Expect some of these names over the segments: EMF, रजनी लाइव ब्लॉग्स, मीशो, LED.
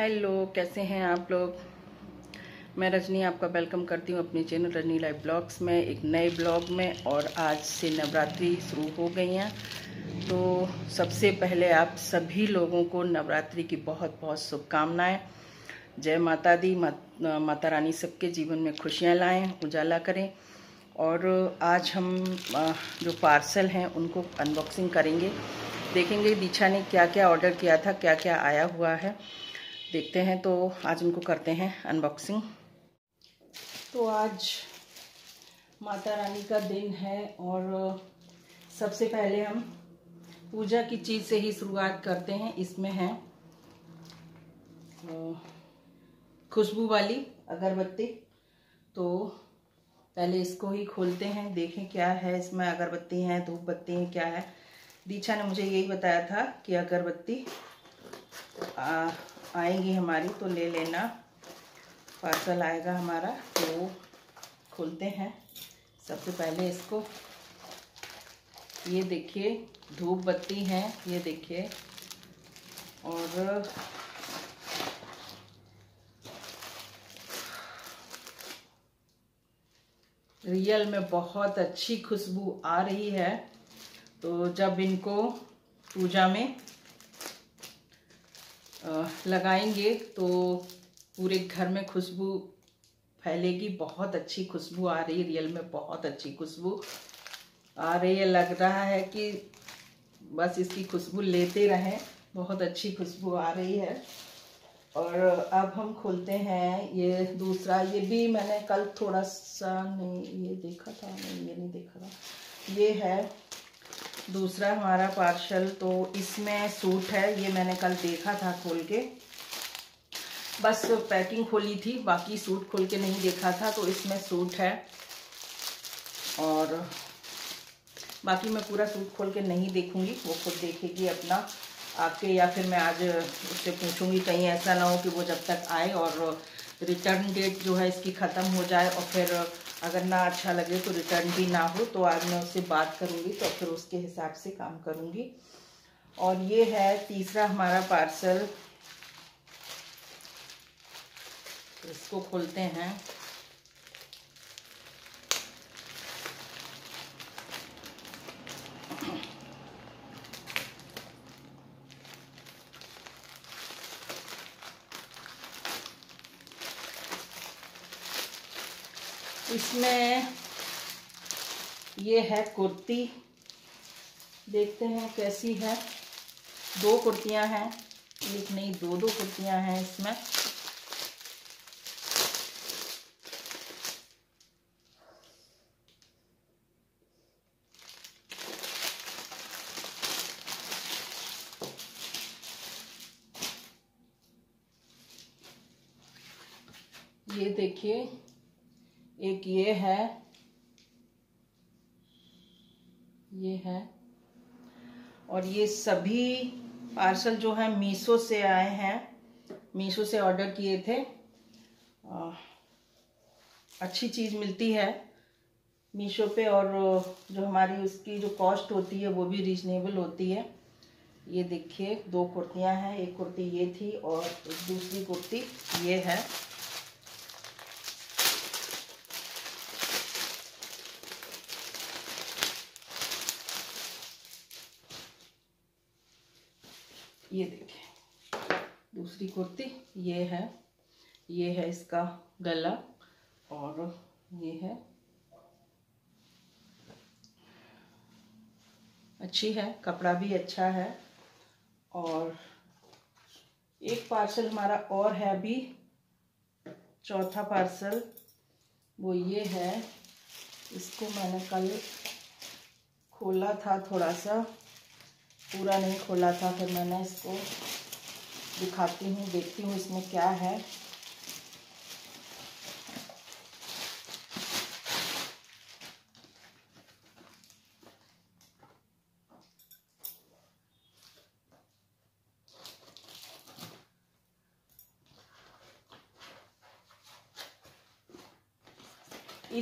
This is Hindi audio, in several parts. हेलो, कैसे हैं आप लोग। मैं रजनी आपका वेलकम करती हूँ अपने चैनल रजनी लाइव ब्लॉग्स में एक नए ब्लॉग में। और आज से नवरात्रि शुरू हो गई हैं, तो सबसे पहले आप सभी लोगों को नवरात्रि की बहुत बहुत शुभकामनाएं। जय माता दी, माता रानी सबके जीवन में खुशियाँ लाएं, उजाला करें। और आज हम जो पार्सल हैं उनको अनबॉक्सिंग करेंगे, देखेंगे दीक्षा ने क्या क्या ऑर्डर किया था, क्या क्या आया हुआ है, देखते हैं। तो आज उनको करते हैं अनबॉक्सिंग। तो आज माता रानी का दिन है और सबसे पहले हम पूजा की चीज़ से ही शुरुआत करते हैं। इसमें है खुशबू वाली अगरबत्ती, तो पहले इसको ही खोलते हैं, देखें क्या है इसमें। अगरबत्ती है, धूप बत्ती है, क्या है। दीक्षा ने मुझे यही बताया था कि अगरबत्ती आएंगी हमारी, तो ले लेना, पार्सल आएगा हमारा। तो खोलते हैं सबसे पहले इसको। ये देखिए धूप बत्ती है, ये देखिए। और रियल में बहुत अच्छी खुशबू आ रही है। तो जब इनको पूजा में लगाएंगे तो पूरे घर में खुशबू फैलेगी। बहुत अच्छी खुशबू आ रही है, रियल में बहुत अच्छी खुशबू आ रही है। लग रहा है कि बस इसकी खुशबू लेते रहें, बहुत अच्छी खुशबू आ रही है। और अब हम खोलते हैं ये दूसरा। ये भी मैंने कल थोड़ा सा नहीं ये देखा था, नहीं ये नहीं देखा था। ये है दूसरा हमारा पार्सल, तो इसमें सूट है। ये मैंने कल देखा था खोल के, बस पैकिंग खोली थी, बाकी सूट खोल के नहीं देखा था। तो इसमें सूट है, और बाकी मैं पूरा सूट खोल के नहीं देखूंगी, वो खुद देखेगी अपना आके। या फिर मैं आज उससे पूछूंगी, कहीं ऐसा ना हो कि वो जब तक आए और रिटर्न डेट जो है इसकी ख़त्म हो जाए, और फिर अगर ना अच्छा लगे तो रिटर्न भी ना हो। तो आज मैं उससे बात करूंगी, तो फिर उसके हिसाब से काम करूंगी। और ये है तीसरा हमारा पार्सल, इसको खोलते हैं। इसमें ये है कुर्ती, देखते हैं कैसी है। दो कुर्तियां हैं, एक नहीं दो दो कुर्तियां हैं इसमें। ये देखिए एक ये है, ये है। और ये सभी पार्सल जो है मीशो से आए हैं, मीशो से ऑर्डर किए थे। अच्छी चीज़ मिलती है मीशो पे, और जो हमारी उसकी जो कॉस्ट होती है वो भी रीजनेबल होती है। ये देखिए दो कुर्तियां हैं, एक कुर्ती ये थी और दूसरी कुर्ती ये है। ये देखें दूसरी कुर्ती ये है, ये है इसका गला, और ये है। अच्छी है, कपड़ा भी अच्छा है। और एक पार्सल हमारा और है अभी, चौथा पार्सल वो ये है। इसको मैंने कल खोला था, थोड़ा सा पूरा नहीं खोला था, फिर मैंने इसको दिखाती हूँ, देखती हूँ इसमें क्या है।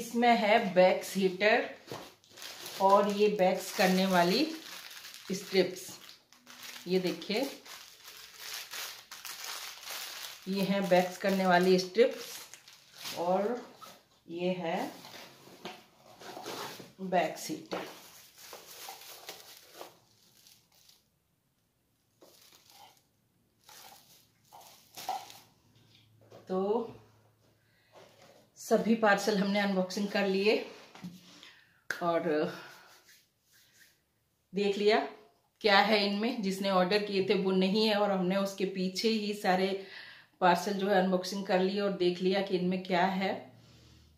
इसमें है वैक्स हीटर, और ये वैक्स करने वाली स्ट्रिप्स, ये देखिए। ये है वैक्स करने वाली स्ट्रिप और ये है बैक सीट। तो सभी पार्सल हमने अनबॉक्सिंग कर लिए और देख लिया क्या है इनमें। जिसने ऑर्डर किए थे वो नहीं है और हमने उसके पीछे ही सारे पार्सल जो है अनबॉक्सिंग कर लिए और देख लिया कि इनमें क्या है।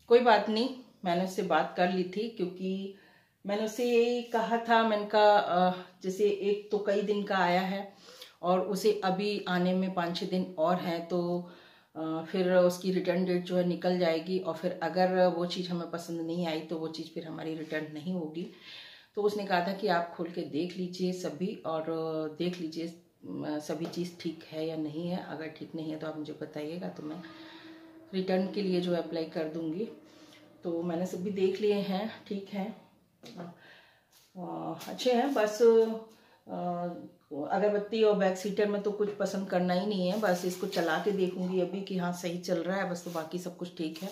कोई बात नहीं, मैंने उससे बात कर ली थी क्योंकि मैंने उससे यही कहा था, मैंने कहा जैसे एक तो कई दिन का आया है और उसे अभी आने में 5-6 दिन और हैं, तो फिर उसकी रिटर्न डेट जो है निकल जाएगी और फिर अगर वो चीज़ हमें पसंद नहीं आई तो वो चीज़ फिर हमारी रिटर्न नहीं होगी। तो उसने कहा था कि आप खोल के देख लीजिए सभी और देख लीजिए सभी चीज़ ठीक है या नहीं है, अगर ठीक नहीं है तो आप मुझे बताइएगा तो मैं रिटर्न के लिए जो अप्लाई कर दूंगी। तो मैंने सभी देख लिए हैं, ठीक है, अच्छे हैं। बस अगरबत्ती और बैक सीटर में तो कुछ पसंद करना ही नहीं है, बस इसको चला के देखूंगी अभी कि हाँ सही चल रहा है बस, तो बाकी सब कुछ ठीक है।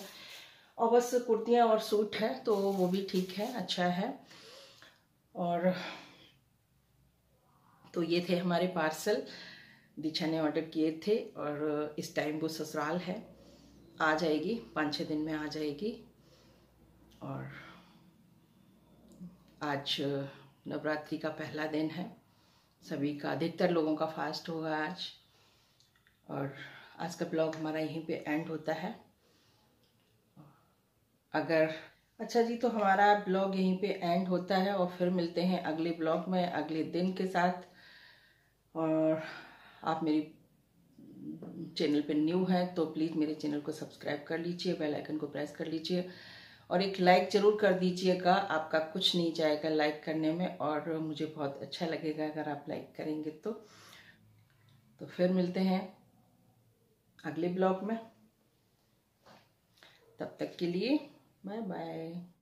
और बस कुर्तियाँ और सूट है तो वो भी ठीक है, अच्छा है। और तो ये थे हमारे पार्सल, दीक्षा ने ऑर्डर किए थे और इस टाइम वो ससुराल है, आ जाएगी 5-6 दिन में आ जाएगी। और आज नवरात्रि का पहला दिन है, सभी का अधिकतर लोगों का फास्ट होगा आज। और आज का ब्लॉग हमारा यहीं पे एंड होता है। अगर अच्छा जी, तो हमारा ब्लॉग यहीं पे एंड होता है और फिर मिलते हैं अगले ब्लॉग में अगले दिन के साथ। और आप मेरी चैनल पे न्यू हैं तो प्लीज़ मेरे चैनल को सब्सक्राइब कर लीजिए, बेल आइकन को प्रेस कर लीजिए और एक लाइक ज़रूर कर दीजिएगा। आपका कुछ नहीं जाएगा लाइक करने में और मुझे बहुत अच्छा लगेगा अगर आप लाइक करेंगे तो। तो फिर मिलते हैं अगले ब्लॉग में, तब तक के लिए बाय बाय।